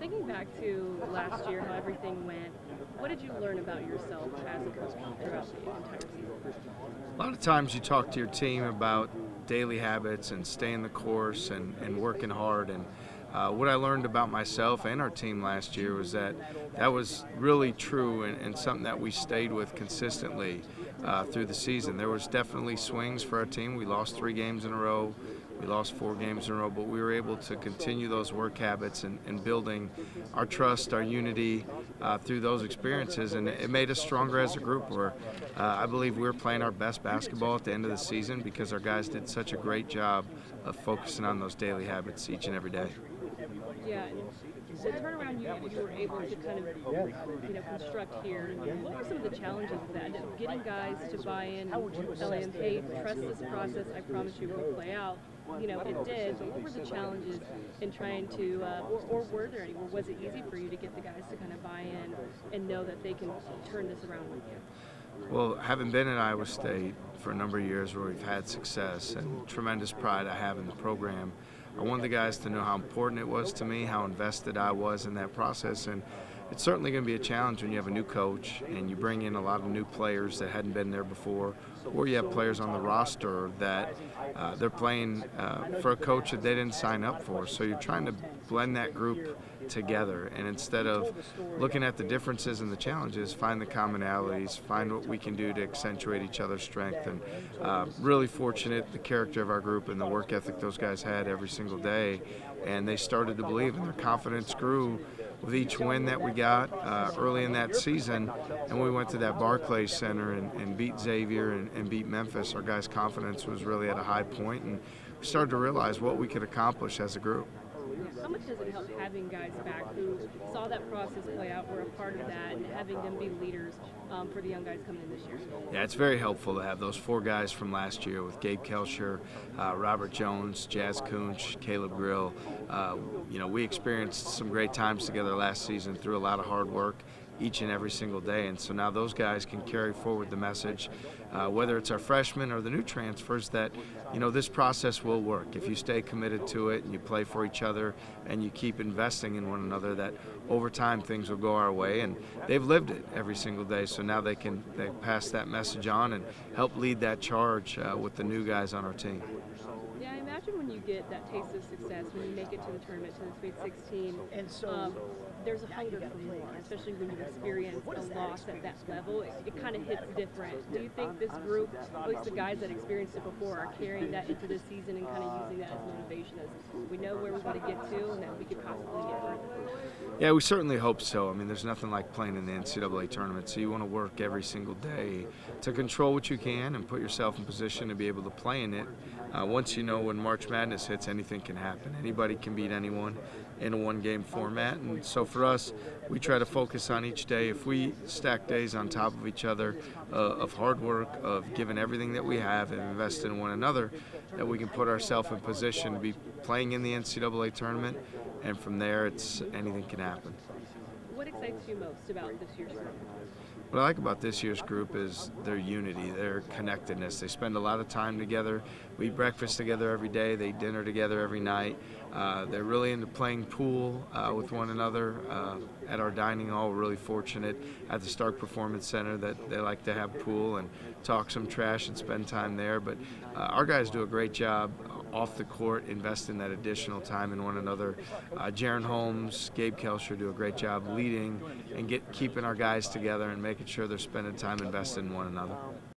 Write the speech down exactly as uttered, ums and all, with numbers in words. Thinking back to last year, how everything went, what did you learn about yourself as a coach throughout the entire season? A lot of times you talk to your team about daily habits and staying the course and, and working hard. And uh, what I learned about myself and our team last year was that that was really true and, and something that we stayed with consistently uh, through the season. There was definitely swings for our team. We lost three games in a row. We lost four games in a row, but we were able to continue those work habits and, and building our trust, our unity uh, through those experiences, and it made us stronger as a group. Where uh, I believe we were playing our best basketball at the end of the season because our guys did such a great job of focusing on those daily habits each and every day. Yeah, and the turnaround you, you were able to kind of you know, construct here, what were some of the challenges of that? And getting guys to buy in and tell them, hey, trust this process, I promise you it will play out. You know, it did, but what were the challenges in trying to, uh, or, or were there any, or was it easy for you to get the guys to kind of buy in and know that they can turn this around with you? Well, having been at Iowa State for a number of years where we've had success and tremendous pride I have in the program, I wanted the guys to know how important it was to me, how invested I was in that process. And it's certainly going to be a challenge when you have a new coach and you bring in a lot of new players that hadn't been there before, or you have players on the roster that uh, they're playing uh, for a coach that they didn't sign up for. So you're trying to blend that group together, and instead of looking at the differences and the challenges, find the commonalities, find what we can do to accentuate each other's strength. And uh, really fortunate, the character of our group and the work ethic those guys had every single day, and they started to believe, and their confidence grew with each win that we got uh, early in that season. And we went to that Barclays Center and, and beat Xavier and, and beat Memphis. Our guys' confidence was really at a high point, and we started to realize what we could accomplish as a group. How much does it help having guys back who saw that process play out, were a part of that, and having them be leaders um, for the young guys coming in this year? Yeah, it's very helpful to have those four guys from last year with Gabe Kelscher, uh, Robert Jones, Jazz Kunsch, Caleb Grill. Uh, you know, we experienced some great times together last season through a lot of hard work each and every single day, and so now those guys can carry forward the message, uh, whether it's our freshmen or the new transfers, that you know this process will work if you stay committed to it and you play for each other and you keep investing in one another, that over time things will go our way. And they've lived it every single day, so now they can they pass that message on and help lead that charge uh, with the new guys on our team. Yeah, I imagine when you get that taste of success, when you make it to the tournament, to the Sweet sixteen, um, there's a hunger for more, especially when you experience a loss at that level. It, it kind of hits different. Do you think this group, at least the guys that experienced it before, are carrying that into this season and kind of using that as motivation, as we know where we want to get to and that we could possibly get further? Yeah, we certainly hope so. I mean, there's nothing like playing in the N C double A tournament, so you want to work every single day to control what you can and put yourself in position to be able to play in it. Uh, once you know when March Madness hits, anything can happen. Anybody can beat anyone in a one-game format, and so for us, we try to focus on each day. If we stack days on top of each other uh, of hard work, of giving everything that we have and invest in one another, that we can put ourselves in position to be playing in the N C double A tournament, and from there, it's anything can happen. What excites you most about this year's group? What I like about this year's group is their unity, their connectedness. They spend a lot of time together. We eat breakfast together every day. They eat dinner together every night. Uh, they're really into playing pool uh, with one another uh, at our dining hall. We're really fortunate at the Stark Performance Center that they like to have pool and talk some trash and spend time there. But uh, our guys do a great job off the court, investing that additional time in one another. Uh, Jaron Holmes, Gabe Kelscher do a great job leading and get, keeping our guys together and making sure they're spending time investing in one another.